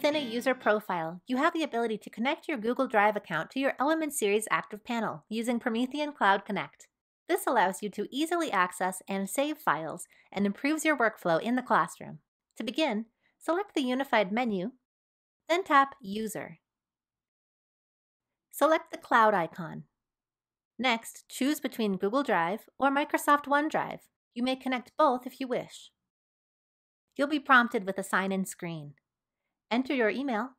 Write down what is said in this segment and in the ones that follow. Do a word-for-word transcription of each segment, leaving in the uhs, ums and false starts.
Within a user profile, you have the ability to connect your Google Drive account to your Element Series Active Panel using Promethean Cloud Connect. This allows you to easily access and save files and improves your workflow in the classroom. To begin, select the Unified menu, then tap User. Select the cloud icon. Next, choose between Google Drive or Microsoft OneDrive. You may connect both if you wish. You'll be prompted with a sign-in screen. Enter your email,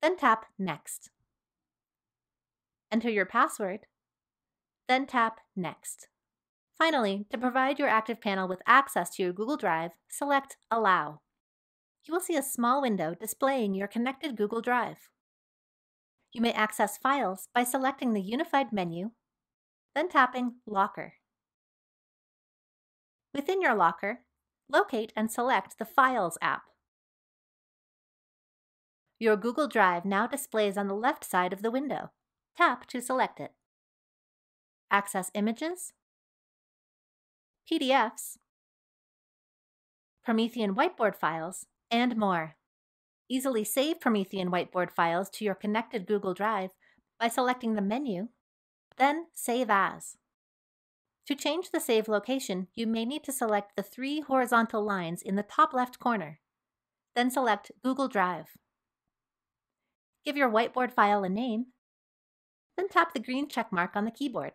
then tap Next. Enter your password, then tap Next. Finally, to provide your ActivPanel with access to your Google Drive, select Allow. You will see a small window displaying your connected Google Drive. You may access files by selecting the Unified menu, then tapping Locker. Within your locker, locate and select the Files app. Your Google Drive now displays on the left side of the window. Tap to select it. Access images, P D Fs, Promethean whiteboard files, and more. Easily save Promethean whiteboard files to your connected Google Drive by selecting the menu, then Save As. To change the save location, you may need to select the three horizontal lines in the top left corner, then select Google Drive. Give your whiteboard file a name, then tap the green check mark on the keyboard.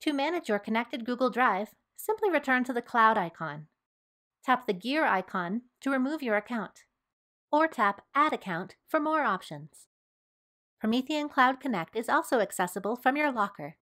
To manage your connected Google Drive, simply return to the cloud icon. Tap the gear icon to remove your account, or tap Add Account for more options. Promethean Cloud Connect is also accessible from your locker.